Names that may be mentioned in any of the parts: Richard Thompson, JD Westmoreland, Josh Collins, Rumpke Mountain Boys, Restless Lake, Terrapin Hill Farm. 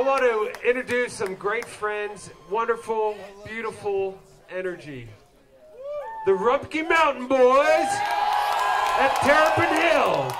I want to introduce some great friends, wonderful, beautiful energy. The Rumpke Mountain Boys at Terrapin Hill.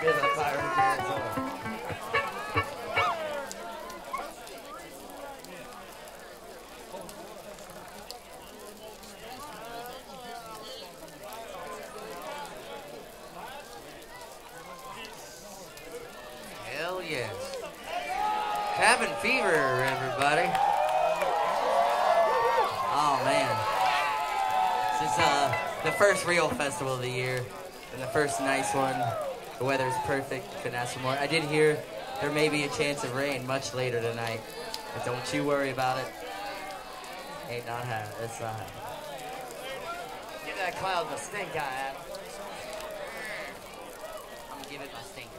been up higher than Arizona. Yes. Cabin fever, everybody. Oh man. This is the first real festival of the year and the first nice one. The weather's perfect. Couldn't ask for more. I did hear there may be a chance of rain much later tonight, but don't you worry about it. Ain't not happening. It's not happening. Give that cloud the stink eye. I'm gonna give it my stink eye.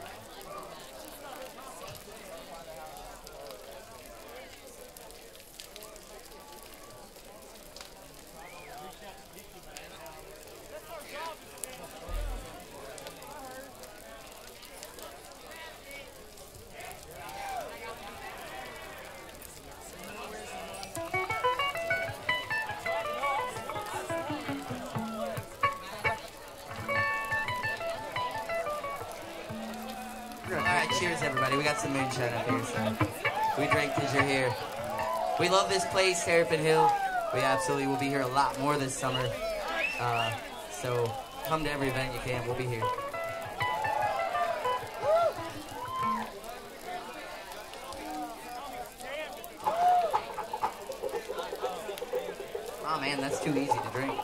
We got some moonshine up here, so we drink because you're here. We love this place, Terrapin Hill. We absolutely will be here a lot more this summer. So come to every event you can. We'll be here. Oh, man, that's too easy to drink.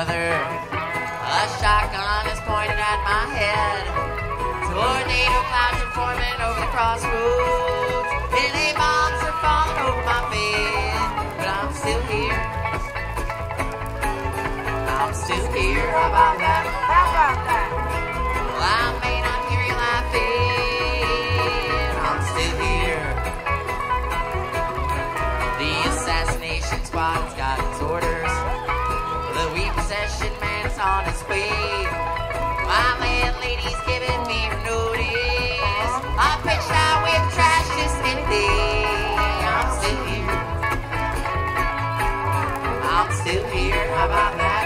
other. A shotgun is pointed at my head. Tornado clouds are forming over the crossroads. Penny bombs are falling over my bed. But I'm still here. I'm still here. How about that? How about that? Well, I may not hear you laughing. I'm still here. The assassination squad's got its orders. The weak possession man's on his way. My landlady's giving me notice. I pitched out with trash just any day. I'm still here. I'm still here. How about that?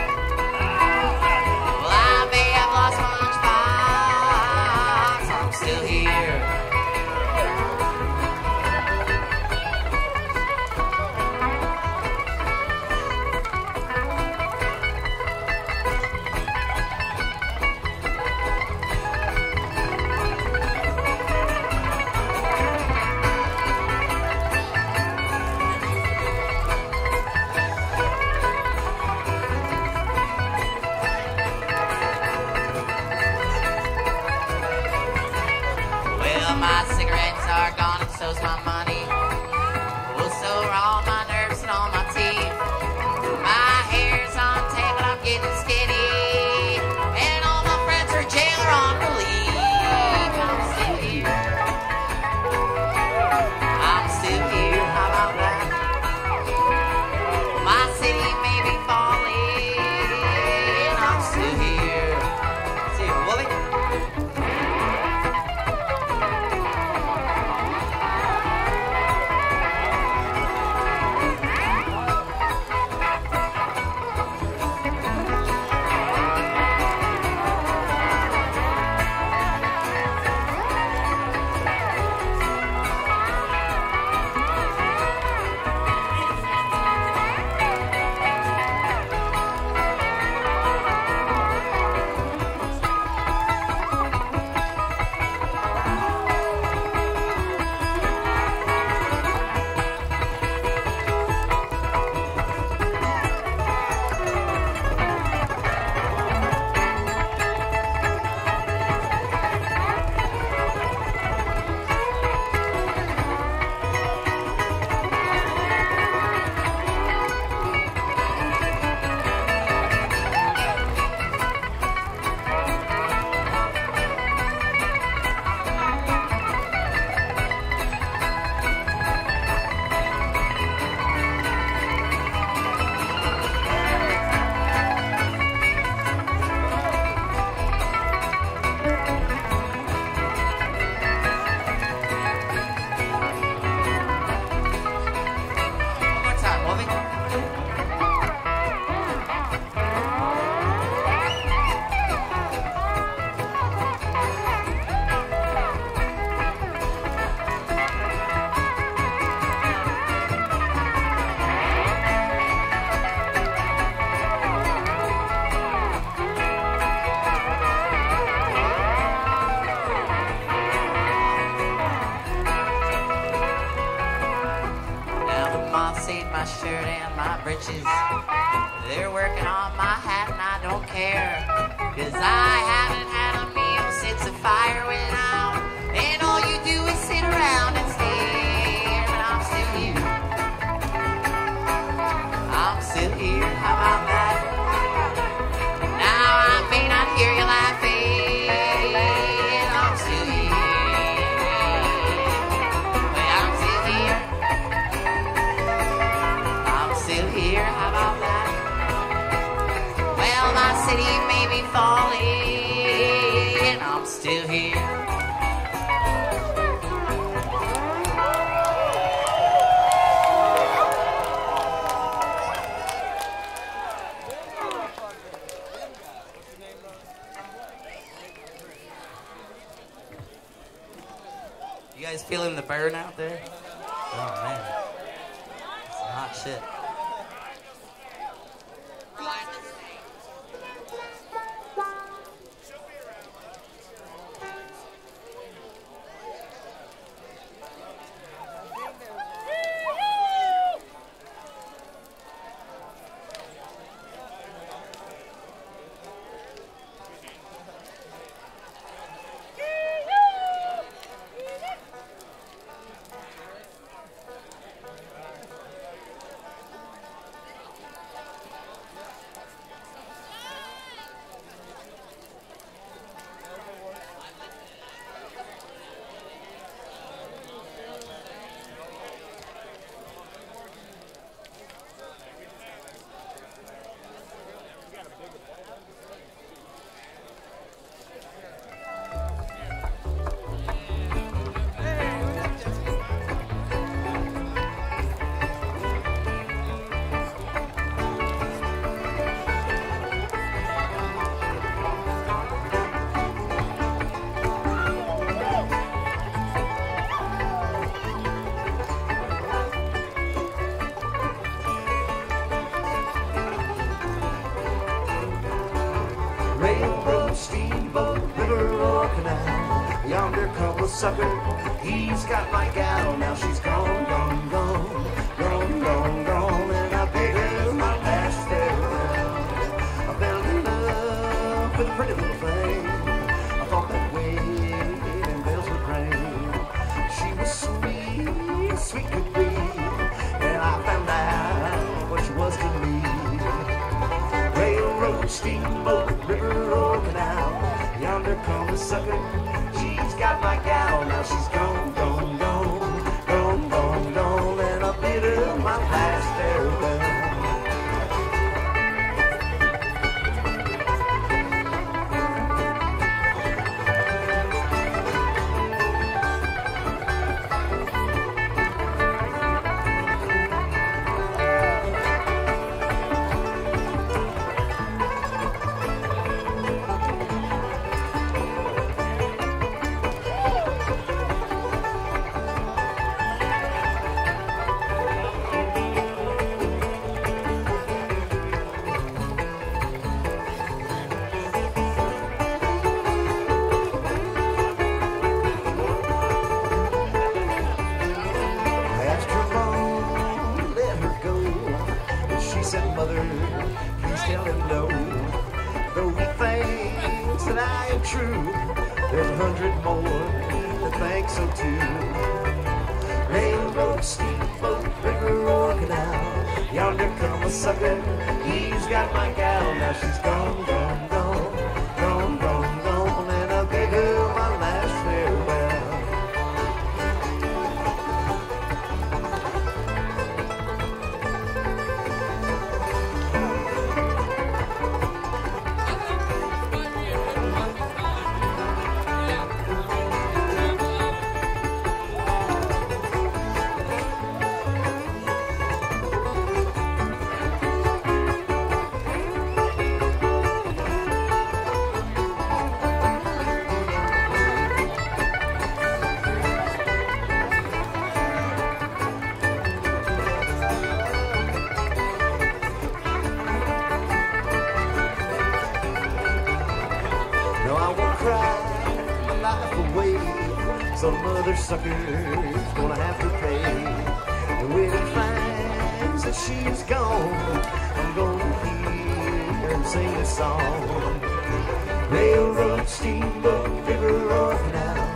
So's my money, well, so are all my nerves and all my teeth. My hair's on tape and I'm getting skinny, and all my friends are jail or on relief. I'm still here. I'm still here. How about that? My city may be falling. I'm still here. See you, Willie. They're working on my hat and I don't care, cause I haven't had a meal since the fire went out, and all you do is sit around and stare. But I'm still here. I'm still here. How about that? Now I may not hear you laughing. I'm still here. But I'm still here. I'm still here. How about that? My city may be falling, I'm still here. You guys feeling the burn out there? Oh man, it's some hot shit. little sucker. He's got my gal, now she's gone, gone, gone, gone, gone, gone. And I bid her my last farewell. I fell in love with a pretty little thing. I thought that way and bells would ring. She was sweet, sweet could be. And I found out what she was to me. Railroad, steamboat, river or canal. Yonder comes the sucker. She's got my gal, now she's gone, gone, gone, gone, gone, gone, and I bid her my last sucker's gonna have to pay. And when he finds that she's gone, I'm gonna hear him sing this song. Railroad, steamboat, river or canal,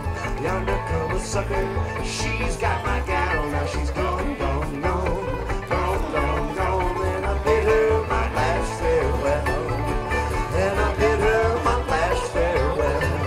yonder comes a sucker. She's got my gal, now she's gone, gone, gone, gone, gone, gone, and I bid her my last farewell. And I bid her my last farewell.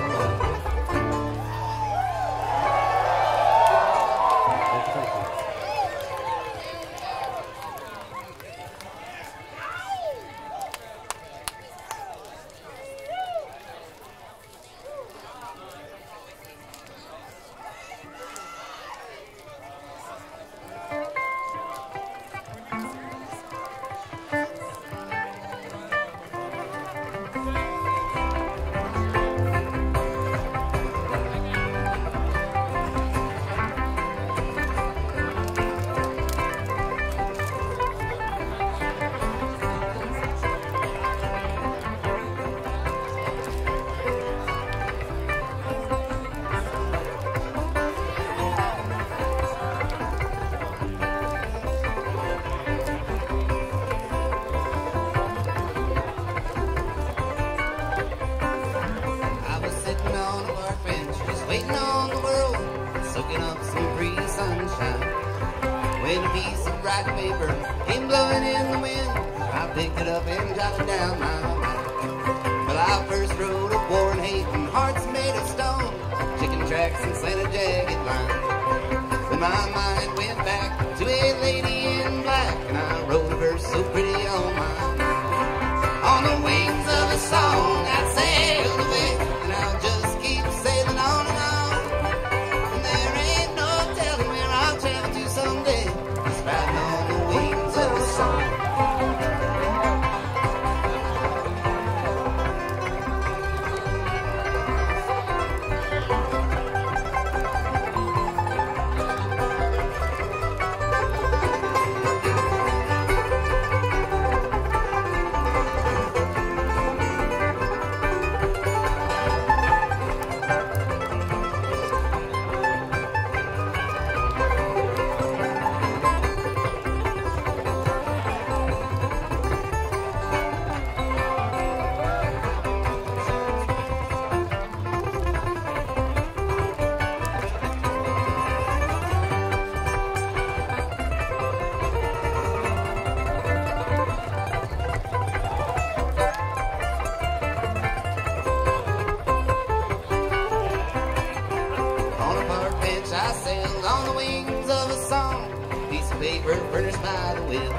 were by the will.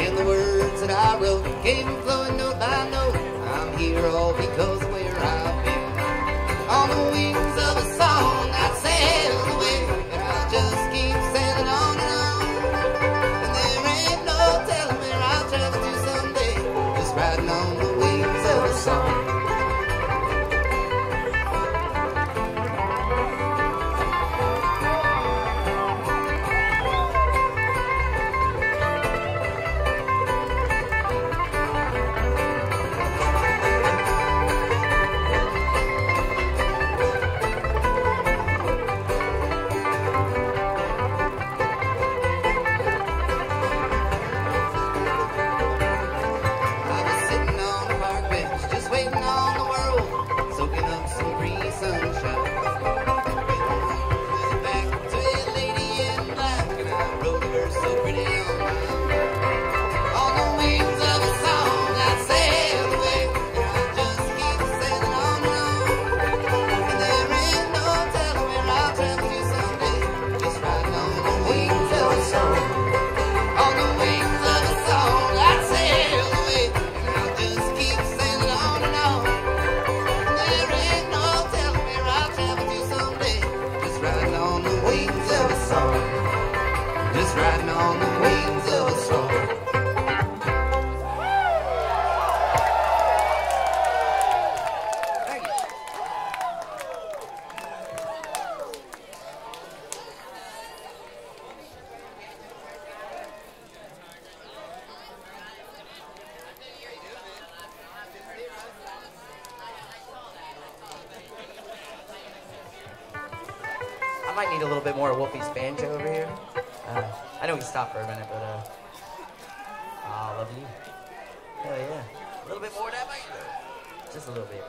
And the words that I wrote came flowing note by note. I'm here all because of where I've been. On the wings of a song I sailed away, and I just keep sailing on and on. And there ain't no telling where I'll travel to someday, just riding on the wings of a song. Stop for a minute, but I love you. Hell yeah. A little bit more of that, mate. Just a little bit.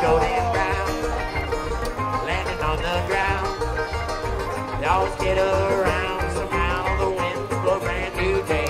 Go it around. Somehow the wind blew a brand new day.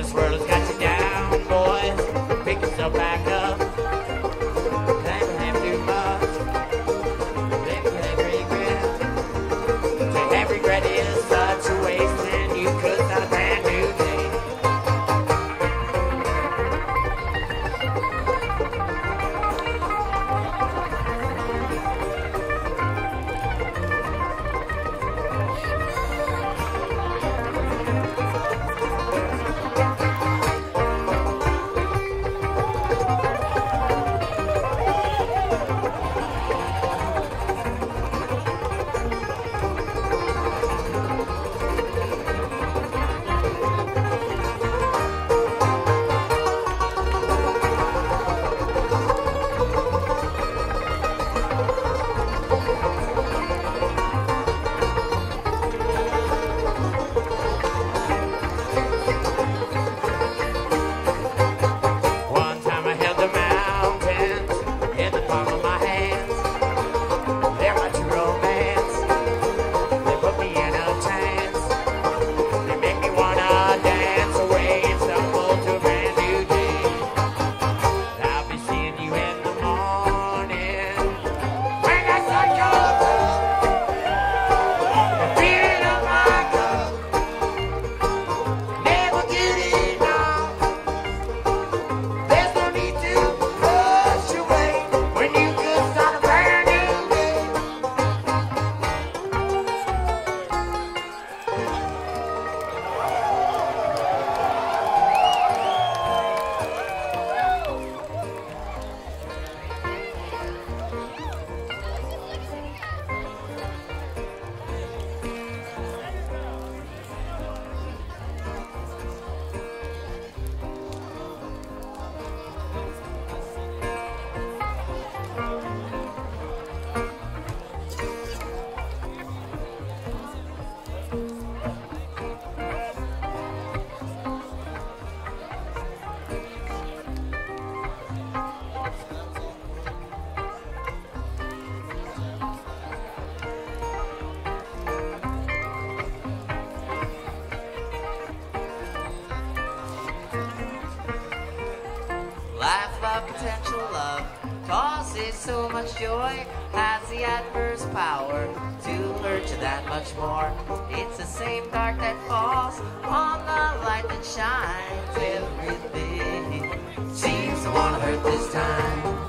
This world has got you down, boys. Pick yourself back up. Time to have too much. Time to have regret. To have regret is such a waste, and you could not have had a new day. Potential love causes so much joy, has the adverse power to hurt you that much more. It's the same dark that falls on the light that shines. Everything seems to want to hurt this time.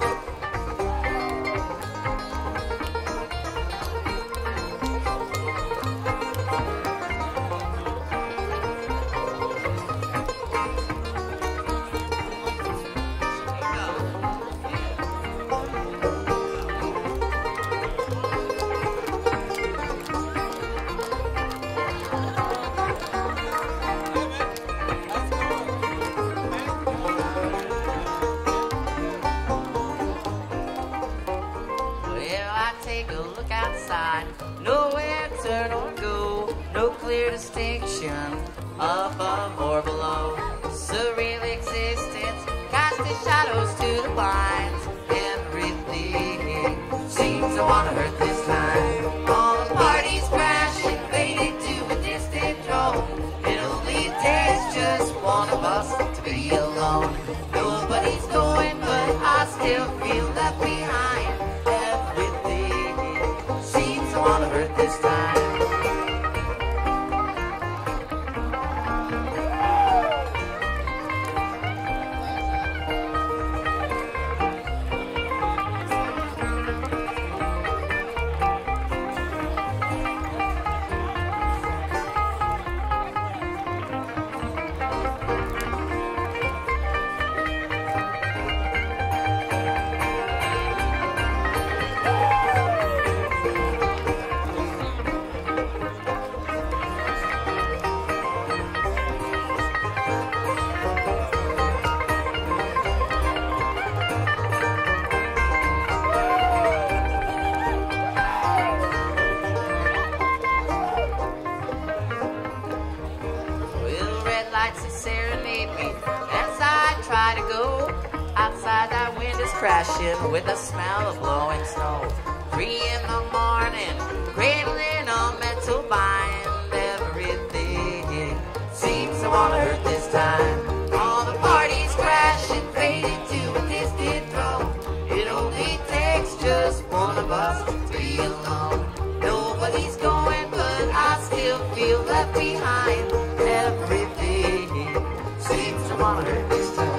Take a look outside, nowhere turn or go, no clear distinction above or below. Surreal existence, casting shadows to the blinds. Everything seems to want to hurt this time. All the parties crash and fade into a distant drone. It only takes just one of us to be alone. Nobody's going, but I still feel left behind. This time. outside to serenade me. As I try to go, outside that wind is crashing with the smell of blowing snow. 3 in the morning, cradling a mental bind. Everything seems to want to hurt this time. All the parties crash and fade into a distant throw. It only takes just one of us to be alone. Nobody's going, but I still feel left behind. Everything seems to want to hurt this time.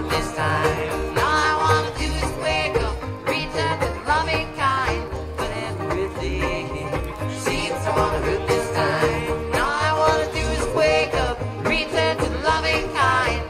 This time, all I want to do is wake up, return to loving kind.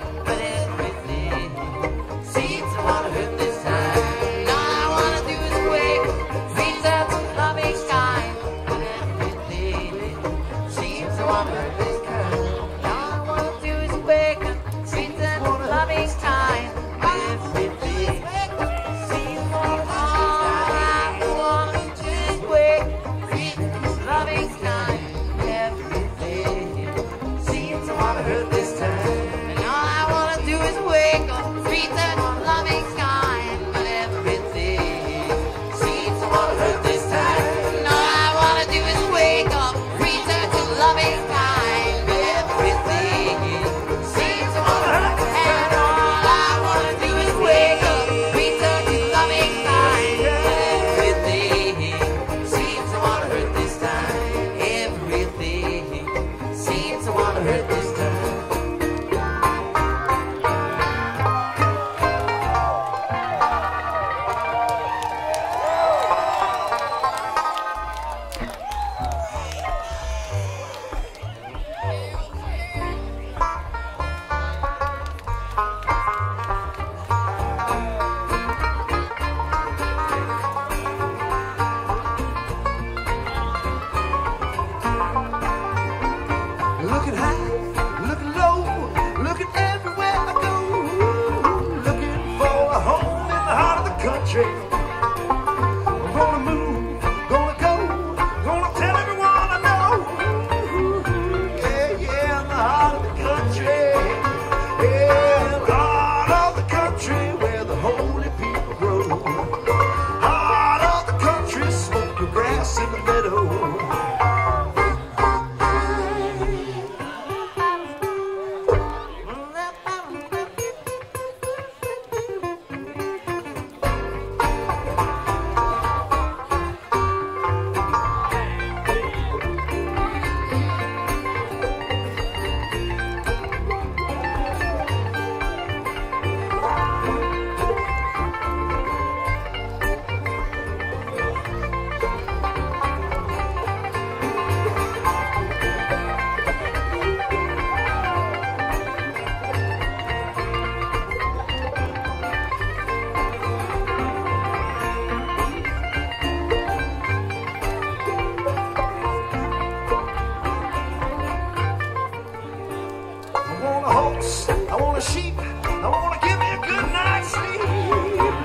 goats, I want a sheep, I want to give me a good night's sleep.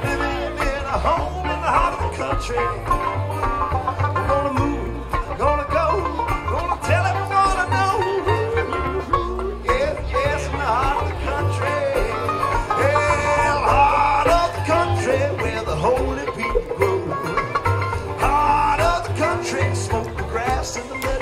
Living in a home in the heart of the country. I'm gonna move, gonna go, gonna tell him I'm gonna know. Yes, yes, in the heart of the country. Hell, heart of the country where the holy people grow. Heart of the country, smoke the grass in the meadow.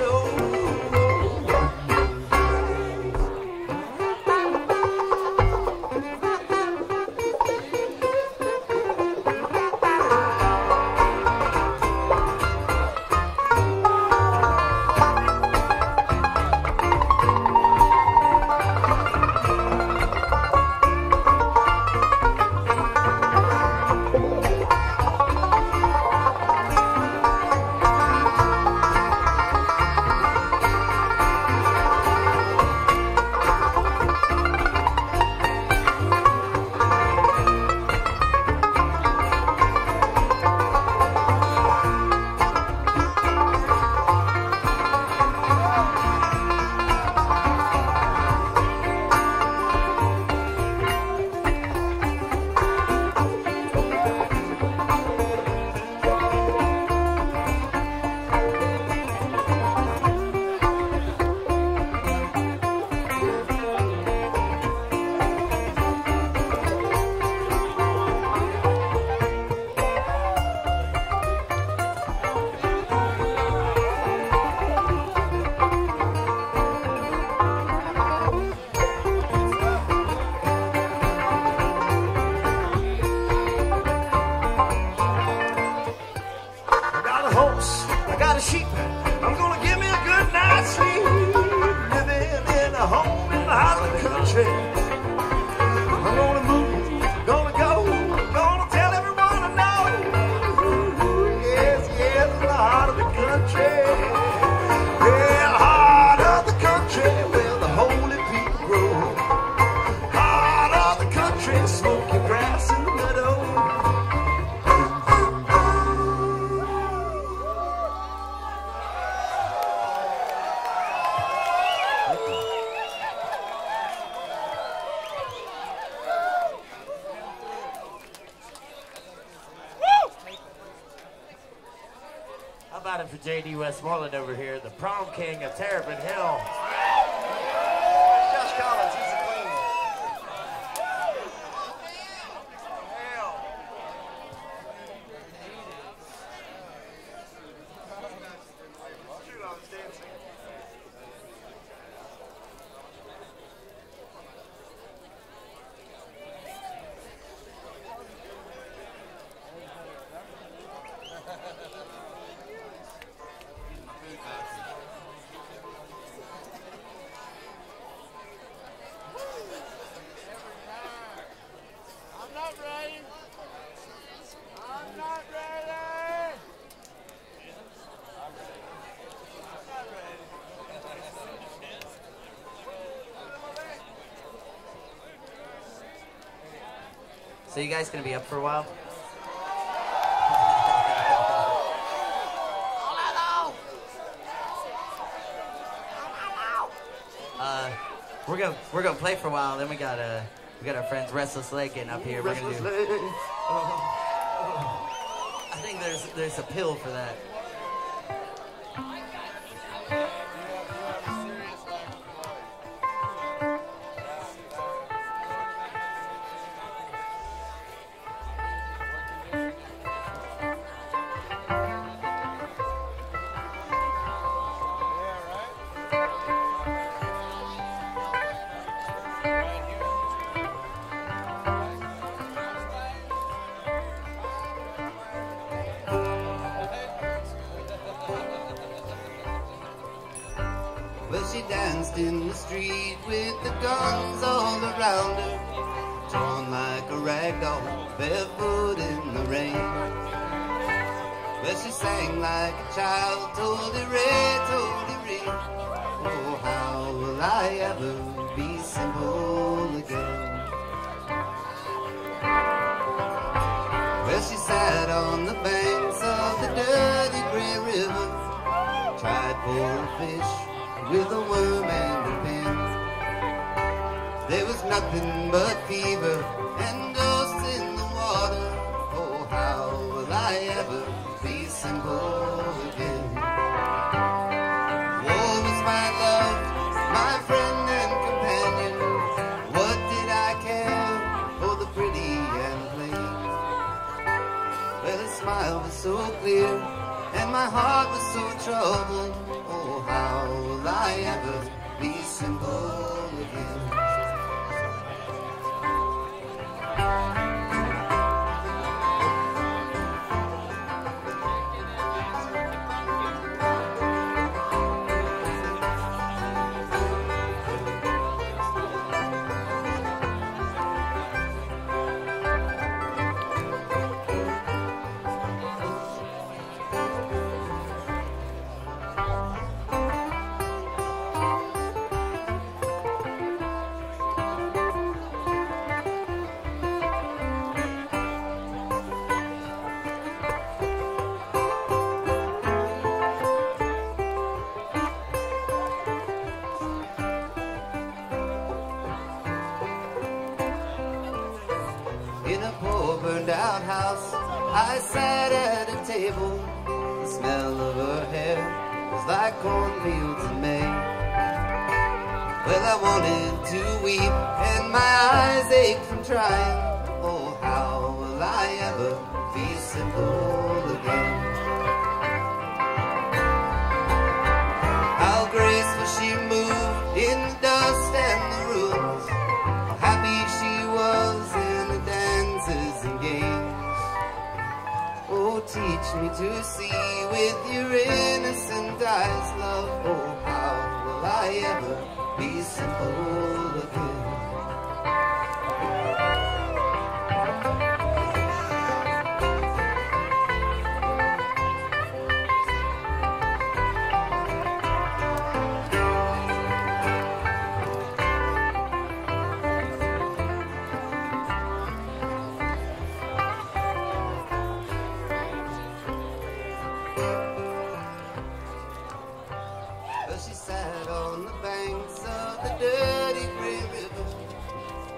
For JD Westmoreland over here, the prom king of Terrapin Hill. Josh Collins, he's the queen. Shoot, I was dancing. So you guys gonna be up for a while? We're gonna play for a while. Then we got our friends Restless Lake getting up here. We're gonna do. I think there's a pill for that. Well, she danced in the street with the guns all around her, torn like a rag doll, barefoot in the rain. Well, she sang like a child, told-y-ray. Oh, how will I ever be simple again? Well, she sat on the banks of the dirty gray river, tried for a fish with a worm and a pin. There was nothing but fever and ghosts in the water. Oh, how will I ever be simple again? Woe is my love, my friend and companion. What did I care for the pretty and plain? Well, her smile was so clear and my heart was so troubling. Oh, how will I ever be simple again? House, I sat at a table. The smell of her hair was like cornfields in May. Well, I wanted to weep and my eyes ached from trying. Oh, how will I ever be simple again? How graceful she moved in the dust and the ruins, how happy she was in the dances and games. Oh, teach me to see with your innocent eyes, love. Oh, how will I ever be simple again?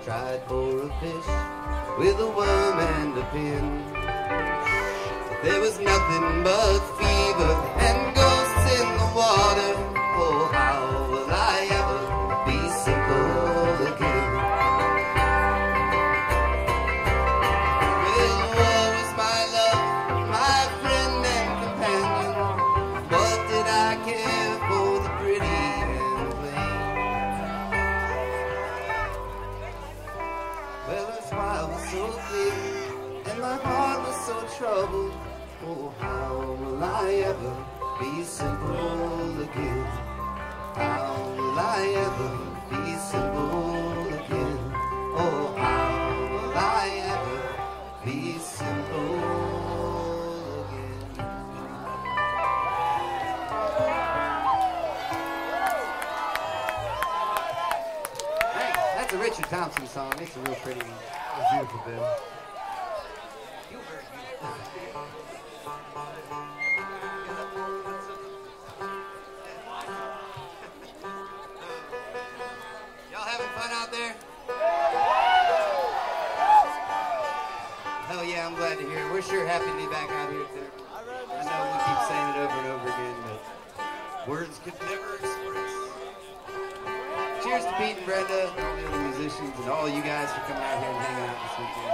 Tried for a fish with a worm and a pin. There was nothing but fever and ghosts in the water. Oh, how will I ever be simple again? Well, woe is my love, my friend and companion. What did I care for the pretty and plain? Well, her smile was so clear, and my heart was so troubled. Oh, how will I ever be simple again? How will I ever be simple again? Oh, how will I ever be simple again? That's a Richard Thompson song. It's a real pretty one. It's beautiful, Bill. You heard me. Y'all having fun out there? Hell yeah, I'm glad to hear it. We're sure happy to be back out here at Terrapin. I know we keep saying it over and over again, but words could never express. Cheers to Pete and Brenda, and all the other musicians, and all you guys for coming out here and hanging out this weekend.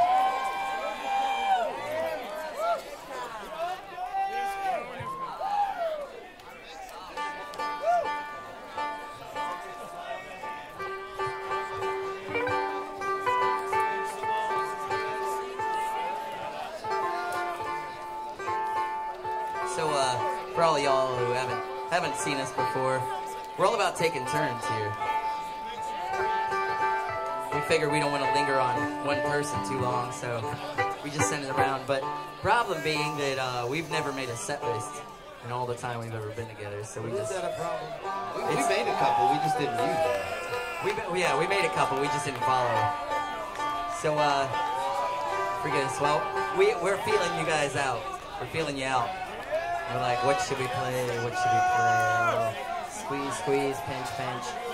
So, for all y'all who haven't seen us before, we're all about taking turns here. We figure we don't want to linger on one person too long, so we just send it around. But problem being that we've never made a set list in all the time we've ever been together, so we just... Is that a problem? We made a couple, we just didn't use them. Yeah, we made a couple, we just didn't follow. So, forgive us. Well, we're feeling you guys out. We're feeling you out. We're like, what should we play? What should we play? Oh, squeeze, squeeze, pinch, pinch.